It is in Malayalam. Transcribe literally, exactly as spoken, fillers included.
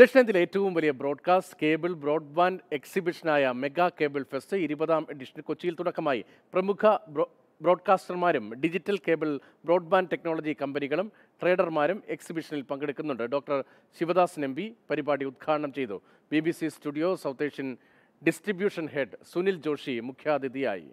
ദക്ഷിണേന്ത്യയിലെ ഏറ്റവും വലിയ ബ്രോഡ്കാസ്റ്റ് കേബിൾ ബ്രോഡ്ബാൻഡ് എക്സിബിഷനായ മെഗാ കേബിൾ ഫെസ്റ്റ് ഇരുപതാം എഡിഷന് കൊച്ചിയിൽ തുടക്കമായി. പ്രമുഖ ബ്രോഡ്കാസ്റ്റർമാരും ഡിജിറ്റൽ കേബിൾ ബ്രോഡ്ബാൻഡ് ടെക്നോളജി കമ്പനികളും ട്രേഡർമാരും എക്സിബിഷനിൽ പങ്കെടുക്കുന്നുണ്ട്. ഡോക്ടർ ശിവദാസൻ എം പി പരിപാടി ഉദ്ഘാടനം ചെയ്തു. B B C studio south Asian distribution head Sunil Joshi മുഖ്യാതിഥിയായി.